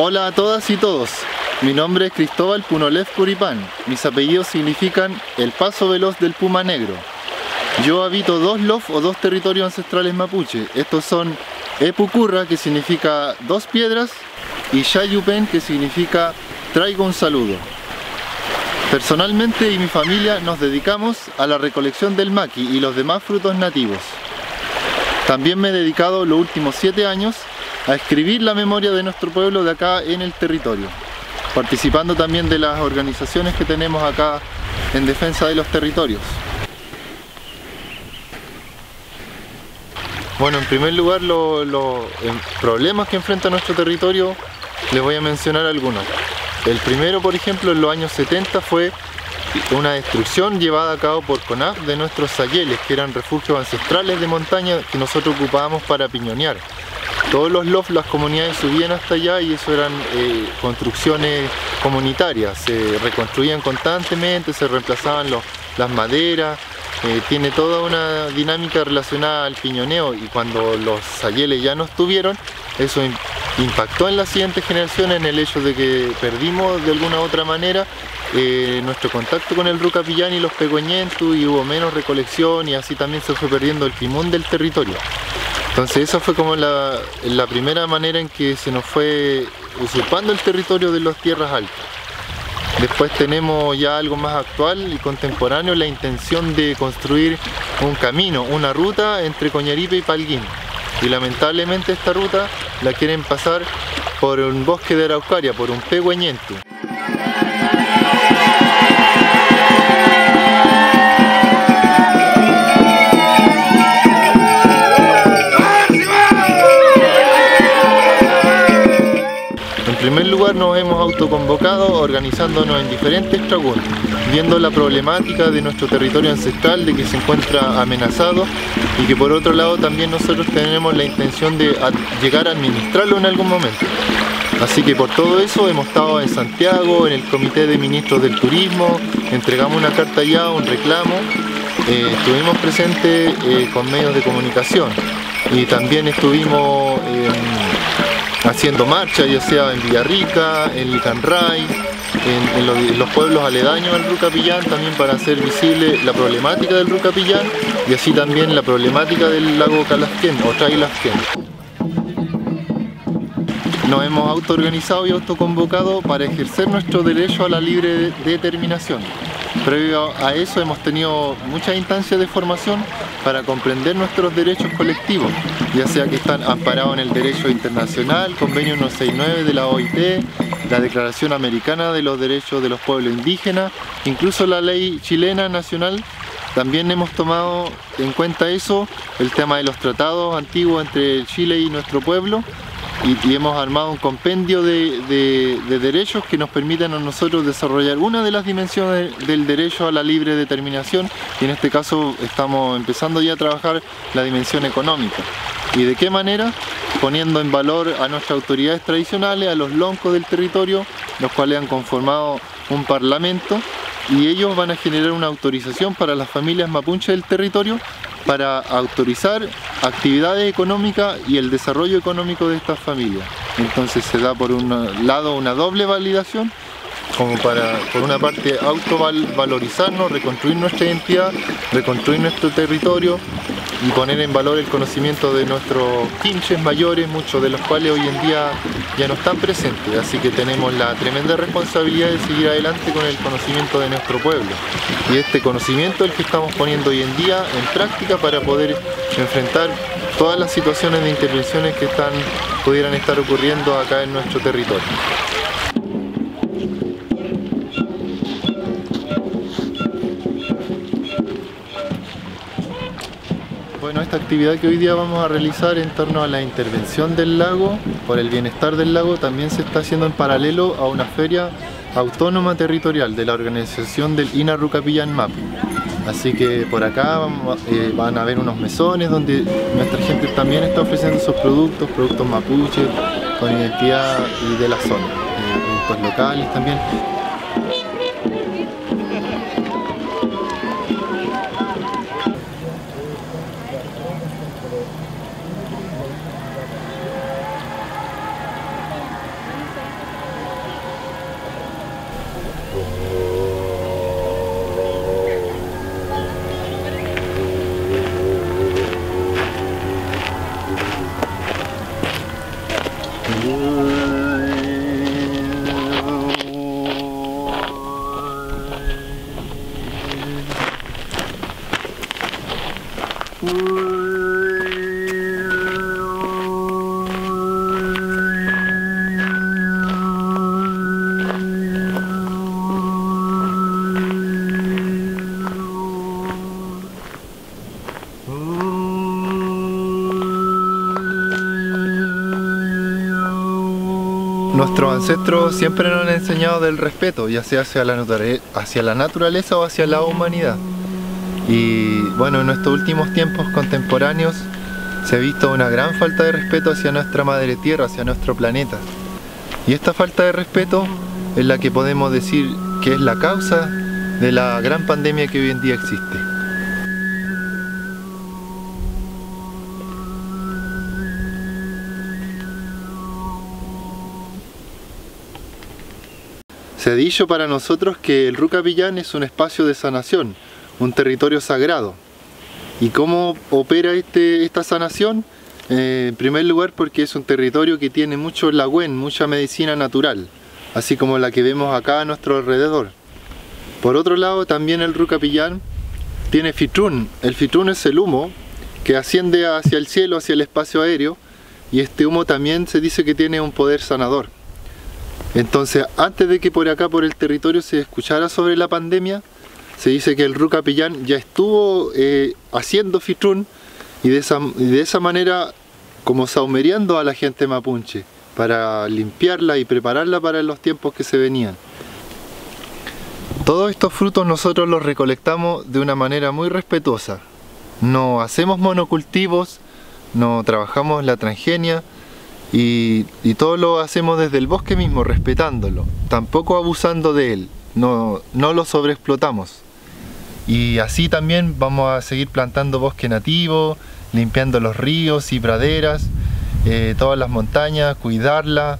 Hola a todas y todos, mi nombre es Cristóbal Punolef Curipán, mis apellidos significan el paso veloz del puma negro. Yo habito dos lof o dos territorios ancestrales mapuche, estos son Epucurra, que significa dos piedras, y Yayupen, que significa traigo un saludo. Personalmente y mi familia nos dedicamos a la recolección del maqui y los demás frutos nativos. También me he dedicado los últimos 7 años a escribir la memoria de nuestro pueblo de acá en el territorio, participando también de las organizaciones que tenemos acá en defensa de los territorios. Bueno, en primer lugar, los problemas que enfrenta nuestro territorio, les voy a mencionar algunos. El primero, por ejemplo, en los años 70 fue una destrucción llevada a cabo por CONAF de nuestros sayeles, que eran refugios ancestrales de montaña que nosotros ocupábamos para piñonear. Todos los LOF, las comunidades subían hasta allá y eso eran construcciones comunitarias, se reconstruían constantemente, se reemplazaban las maderas, tiene toda una dinámica relacionada al piñoneo, y cuando los sayeles ya no estuvieron, eso impactó en las siguientes generaciones en el hecho de que perdimos de alguna u otra manera nuestro contacto con el Rucapillán y los pegoñentu, y hubo menos recolección y así también se fue perdiendo el timón del territorio. Entonces esa fue como la primera manera en que se nos fue usurpando el territorio de las tierras altas. Después tenemos ya algo más actual y contemporáneo, la intención de construir un camino, una ruta entre Coñaripe y Palguín. Y lamentablemente esta ruta la quieren pasar por un bosque de Araucaria, por un pehuenentu. En primer lugar, nos hemos autoconvocado organizándonos en diferentes tragún, viendo la problemática de nuestro territorio ancestral, de que se encuentra amenazado, y que por otro lado también nosotros tenemos la intención de llegar a administrarlo en algún momento. Así que por todo eso hemos estado en Santiago, en el Comité de Ministros del Turismo, entregamos una carta ya, un reclamo, estuvimos presentes con medios de comunicación y también estuvimos haciendo marcha, ya sea en Villarrica, en Licanray, en los pueblos aledaños al Rucapillán, también para hacer visible la problemática del Rucapillán y así también la problemática del lago Calafquén o islasquén. Nos hemos autoorganizado y autoconvocado para ejercer nuestro derecho a la libre determinación. Previo a eso hemos tenido muchas instancias de formación para comprender nuestros derechos colectivos, ya sea que están amparados en el derecho internacional, Convenio 169 de la OIT, la Declaración Americana de los Derechos de los Pueblos Indígenas, incluso la ley chilena nacional. También hemos tomado en cuenta eso, el tema de los tratados antiguos entre Chile y nuestro pueblo, y hemos armado un compendio de derechos que nos permiten a nosotros desarrollar una de las dimensiones del derecho a la libre determinación, y en este caso estamos empezando ya a trabajar la dimensión económica. ¿Y de qué manera? Poniendo en valor a nuestras autoridades tradicionales, a los loncos del territorio, los cuales han conformado un parlamento, y ellos van a generar una autorización para las familias mapuche del territorio para autorizar actividades económicas y el desarrollo económico de estas familias. Entonces se da por un lado una doble validación, como para, por una parte, autovalorizarnos, reconstruir nuestra identidad, reconstruir nuestro territorio y poner en valor el conocimiento de nuestros quinches mayores, muchos de los cuales hoy en día ya no están presentes. Así que tenemos la tremenda responsabilidad de seguir adelante con el conocimiento de nuestro pueblo. Y este conocimiento es el que estamos poniendo hoy en día en práctica para poder enfrentar todas las situaciones de intervenciones que pudieran estar ocurriendo acá en nuestro territorio. Bueno, esta actividad que hoy día vamos a realizar en torno a la intervención del lago, por el bienestar del lago, también se está haciendo en paralelo a una feria autónoma territorial de la organización del Ina Rucapilla en Mapu. Así que por acá van a haber unos mesones donde nuestra gente también está ofreciendo sus productos, productos mapuches, con identidad y de la zona, productos locales también. Nuestros ancestros siempre nos han enseñado del respeto, ya sea hacia la naturaleza o hacia la humanidad. Y bueno, en estos últimos tiempos contemporáneos se ha visto una gran falta de respeto hacia nuestra madre tierra, hacia nuestro planeta. Y esta falta de respeto es la que podemos decir que es la causa de la gran pandemia que hoy en día existe. Se ha dicho para nosotros que el Rucapillán es un espacio de sanación, un territorio sagrado. ¿Y cómo opera esta sanación? En primer lugar, porque es un territorio que tiene mucho lagüen, mucha medicina natural, así como la que vemos acá a nuestro alrededor. Por otro lado, también el Rucapillán tiene fitrún. El fitrún es el humo que asciende hacia el cielo, hacia el espacio aéreo, y este humo también se dice que tiene un poder sanador. Entonces, antes de que por acá, por el territorio, se escuchara sobre la pandemia, se dice que el Rucapillán ya estuvo haciendo fitrún y de esa manera como saumeriando a la gente mapuche para limpiarla y prepararla para los tiempos que se venían. Todos estos frutos nosotros los recolectamos de una manera muy respetuosa. No hacemos monocultivos, no trabajamos la transgenia, y todo lo hacemos desde el bosque mismo, respetándolo, tampoco abusando de él, no lo sobreexplotamos. Y así también vamos a seguir plantando bosque nativo, limpiando los ríos y praderas, todas las montañas, cuidarla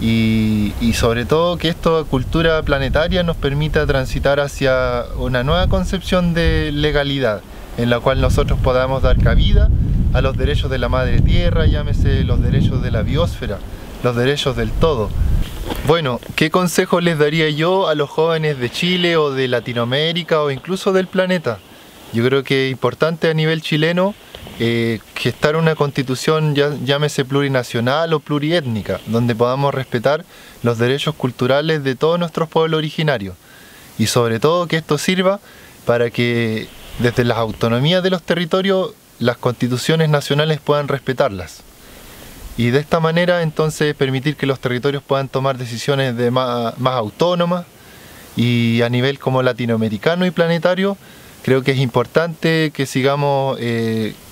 y sobre todo que esta cultura planetaria nos permita transitar hacia una nueva concepción de legalidad, en la cual nosotros podamos dar cabida a los derechos de la madre tierra, llámese los derechos de la biosfera, los derechos del todo. Bueno, ¿qué consejo les daría yo a los jóvenes de Chile o de Latinoamérica o incluso del planeta? Yo creo que es importante a nivel chileno gestar una constitución, llámese plurinacional o pluriétnica, donde podamos respetar los derechos culturales de todos nuestros pueblos originarios. Y sobre todo que esto sirva para que desde las autonomías de los territorios las constituciones nacionales puedan respetarlas, y de esta manera entonces permitir que los territorios puedan tomar decisiones más autónomas. Y a nivel como latinoamericano y planetario, creo que es importante que sigamos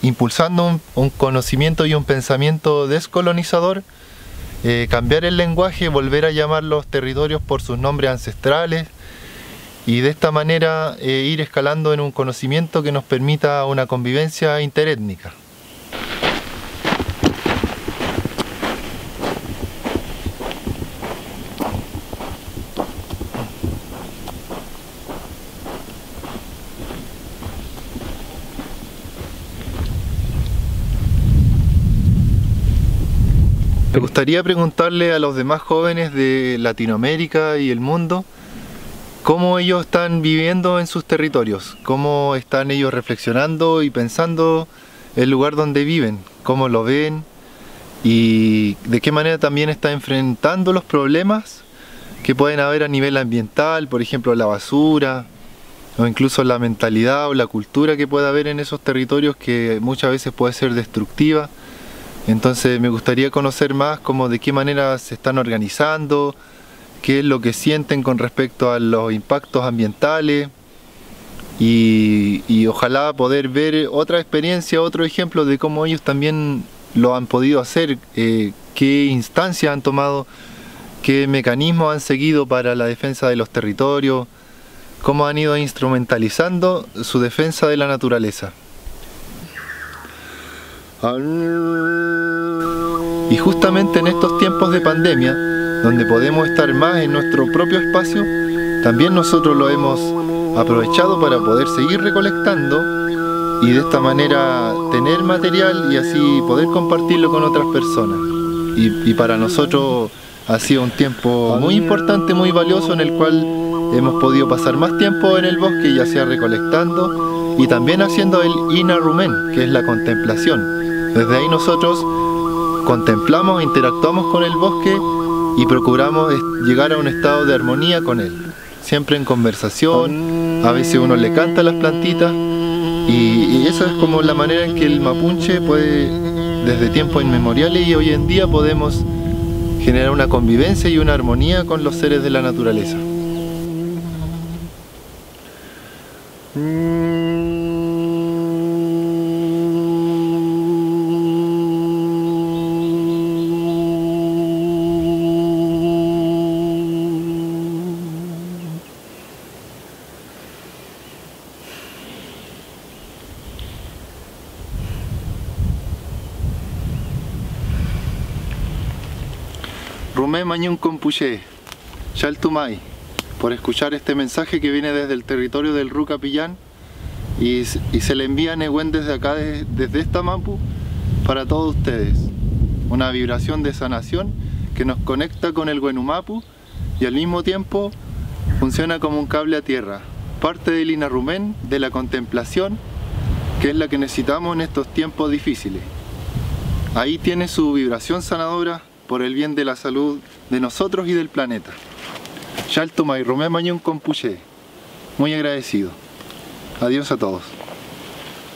impulsando un conocimiento y un pensamiento descolonizador, cambiar el lenguaje, volver a llamar los territorios por sus nombres ancestrales, y de esta manera ir escalando en un conocimiento que nos permita una convivencia interétnica. Me gustaría preguntarle a los demás jóvenes de Latinoamérica y el mundo cómo ellos están viviendo en sus territorios, cómo están ellos reflexionando y pensando el lugar donde viven, cómo lo ven y de qué manera también está enfrentando los problemas que pueden haber a nivel ambiental, por ejemplo la basura, o incluso la mentalidad o la cultura que pueda haber en esos territorios que muchas veces puede ser destructiva. Entonces me gustaría conocer más como de qué manera se están organizando, qué es lo que sienten con respecto a los impactos ambientales y ojalá poder ver otra experiencia, otro ejemplo de cómo ellos también lo han podido hacer, qué instancias han tomado, qué mecanismos han seguido para la defensa de los territorios, cómo han ido instrumentalizando su defensa de la naturaleza. Y justamente en estos tiempos de pandemia, donde podemos estar más en nuestro propio espacio, también nosotros lo hemos aprovechado para poder seguir recolectando y de esta manera tener material y así poder compartirlo con otras personas. Y para nosotros ha sido un tiempo muy importante, muy valioso, en el cual hemos podido pasar más tiempo en el bosque, ya sea recolectando y también haciendo el Inarrumen, que es la contemplación. Desde ahí nosotros contemplamos, interactuamos con el bosque y procuramos llegar a un estado de armonía con él. Siempre en conversación, a veces uno le canta a las plantitas y eso es como la manera en que el mapuche puede, desde tiempos inmemoriales y hoy en día podemos generar una convivencia y una armonía con los seres de la naturaleza. Rumé Mañun Compuché, Chaltumay, por escuchar este mensaje que viene desde el territorio del Rucapillán y se le envía a Nehuen desde acá, desde esta Mapu, para todos ustedes. Una vibración de sanación que nos conecta con el Güenumapu y al mismo tiempo funciona como un cable a tierra, parte del Inarrumen, de la contemplación, que es la que necesitamos en estos tiempos difíciles. Ahí tiene su vibración sanadora por el bien de la salud de nosotros y del planeta. Yaltumay, Romé Mañón Compuché. Muy agradecido. Adiós a todos.